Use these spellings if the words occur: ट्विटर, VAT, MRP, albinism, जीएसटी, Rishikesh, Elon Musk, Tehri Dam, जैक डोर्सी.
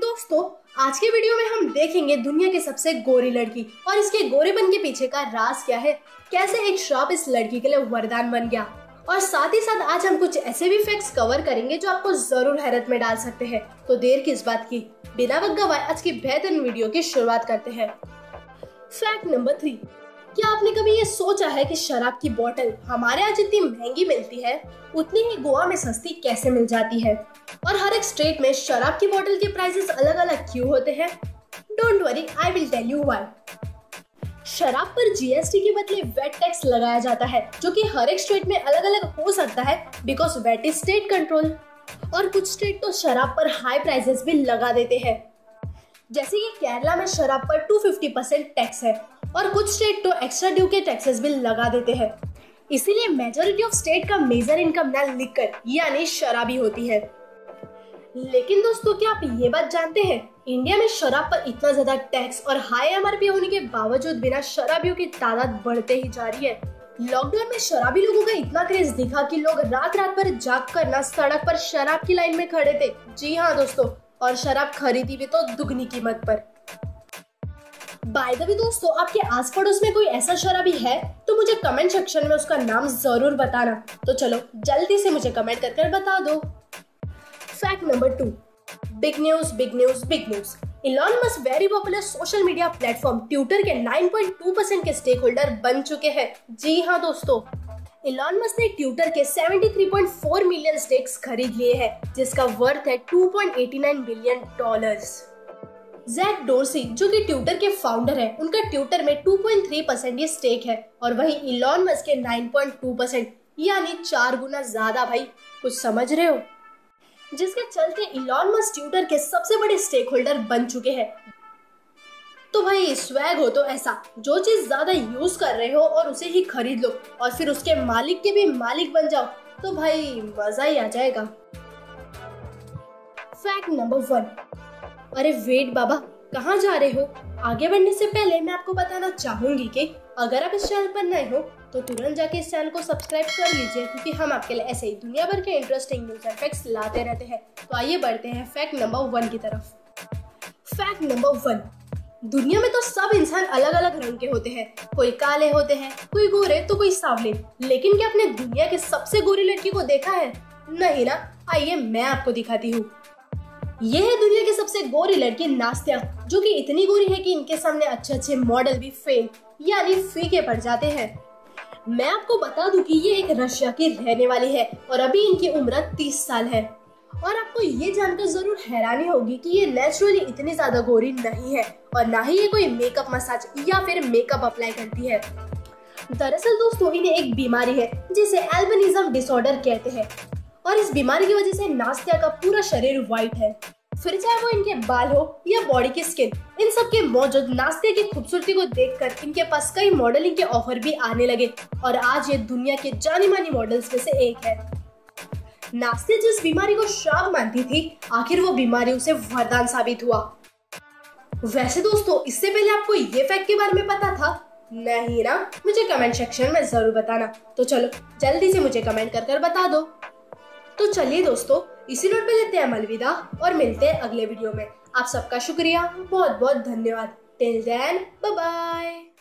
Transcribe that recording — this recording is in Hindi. दोस्तों आज के वीडियो में हम देखेंगे दुनिया के सबसे गोरी लड़की और इसके गोरेपन के पीछे का राज क्या है, कैसे एक श्राप इस लड़की के लिए वरदान बन गया और साथ ही साथ आज हम कुछ ऐसे भी फैक्ट्स कवर करेंगे जो आपको जरूर हैरत में डाल सकते हैं। तो देर किस बात की, बिना वक्त गवाए आज की बेहतरीन वीडियो की शुरुआत करते हैं। फैक्ट नंबर 3, क्या आपने कभी ये सोचा है कि शराब की बोतल हमारे यहाँ जितनी महंगी मिलती है उतनी ही गोवा में सस्ती कैसे मिल जाती है और हर एक स्टेट में शराब की बोतल के प्राइसेस अलग अलग क्यों होते हैं? Don't worry, I will tell you why. शराब पर जीएसटी के बदले वैट टैक्स लगाया जाता है जो कि हर एक स्टेट में अलग अलग हो सकता है because VAT is state control. और कुछ स्टेट तो शराब पर हाई प्राइसेस भी लगा देते हैं, जैसे कि केरला में शराब पर 250% टैक्स है और कुछ स्टेट तो एक्स्ट्रा ड्यू के टैक्सेस भी लगा देते हैं। इसीलिए मेजॉरिटी ऑफ स्टेट का मेजर इनकम ना लिखकर यानी शराबी होती है। लेकिन दोस्तों क्या आप ये बात जानते हैं, इंडिया में शराब पर इतना ज्यादा टैक्स और हाई एमआरपी होने के बावजूद बिना शराबियों की तादाद बढ़ते ही जा रही है। लॉकडाउन में शराबी लोगों का इतना क्रेज दिखा कि लोग रात रात भर जाग कर ना सड़क पर शराब की लाइन में खड़े थे। जी हाँ दोस्तों, और शराब खरीदी भी तो दुगनी कीमत पर। बाय द वे दोस्तों, आपके आस पड़ोस में कोई ऐसा शराबी है तो मुझे कमेंट सेक्शन में उसका नाम जरूर बताना। तो चलो जल्दी से मुझे कमेंट करके बता दो। Fact number 2, big news big news big news. Elon Musk very popular social media platform ट्विटर के 9.2% के स्टेक होल्डर बन चुके हैं। जी हाँ दोस्तों, इलॉन मस्क ने ट्विटर के 73.4 मिलियन स्टेक्स खरीद लिए हैं, जिसका वर्थ है $2.89 बिलियन। जैक डोर्सी जो कि ट्विटर के फाउंडर हैं, उनका ट्विटर में 2.3% ये स्टेक है और वही इलॉन मस्क के 9.2% यानी 4 गुना ज्यादा। भाई कुछ समझ रहे हो, जिसके चलते इलॉन मस्क ट्विटर के सबसे बड़े स्टेक होल्डर बन चुके हैं। तो भाई स्वैग हो तो ऐसा, जो चीज ज्यादा यूज कर रहे हो और उसे ही खरीद लो और फिर उसके मालिक के भी मालिक बन जाओ तो भाई मजा ही आ जाएगा। फैक्ट नंबर 1, अरे वेट बाबा कहाँ जा रहे हो? आगे बढ़ने से पहले मैं आपको बताना चाहूंगी कि अगर आप इस चैनल पर नए हो तो तुरंत जाके इस चैनल को सब्सक्राइब कर लीजिए, क्योंकि हम आपके लिए ऐसे ही दुनिया भर के इंटरेस्टिंग न्यूज़ और फैक्ट्स लाते रहते हैं। तो आइए बढ़ते हैं फैक्ट नंबर 1 की तरफ। फैक्ट नंबर 1, दुनिया में तो सब इंसान अलग अलग रंग के होते हैं, कोई काले होते हैं, कोई गोरे तो कोई सांवले। लेकिन क्या आपने दुनिया के सबसे गोरी लड़की को देखा है? नहीं ना, आइए मैं आपको दिखाती हूँ। ये है दुनिया की सबसे गोरी लड़की नास्त्या, जो कि इतनी गोरी है कि इनके सामने अच्छे अच्छे मॉडल भी फेल यानी फीके पड़ जाते हैं। मैं आपको बता दूं कि ये एक रशिया की रहने वाली है और अभी इनकी उम्र 30 साल है। और आपको ये जानकर जरूर हैरानी होगी कि ये नेचुरली इतनी ज्यादा गोरी नहीं है और ना ही ये कोई मेकअप मसाज या फिर मेकअप अप्लाई करती है। दरअसल दोस्तों इन्हें एक बीमारी है जिसे एल्बिनिज्म डिसऑर्डर कहते हैं और इस बीमारी की वजह से नास्त्या का पूरा शरीर व्हाइट है। फिर चाहे वो इनके बाल हो या बॉडी की स्किन, इन सब के मौजूद नास्त्या की खूबसूरती को देखकर इनके पास कई मॉडलिंग के ऑफर भी आने लगे और आज ये दुनिया के जानी मानी मॉडल्स में से एक है। नास्त्या जिस बीमारी को श्राप मानती थी, आखिर वो बीमारी उसे वरदान साबित हुआ। वैसे दोस्तों इससे पहले आपको ये फैक्ट के बारे में पता था? नहीं ना, मुझे कमेंट सेक्शन में जरूर बताना। तो चलो जल्दी से मुझे कमेंट कर बता दो। तो चलिए दोस्तों इसी नोट पे लेते हैं अलविदा और मिलते हैं अगले वीडियो में। आप सबका शुक्रिया, बहुत बहुत धन्यवाद। Till then bye bye.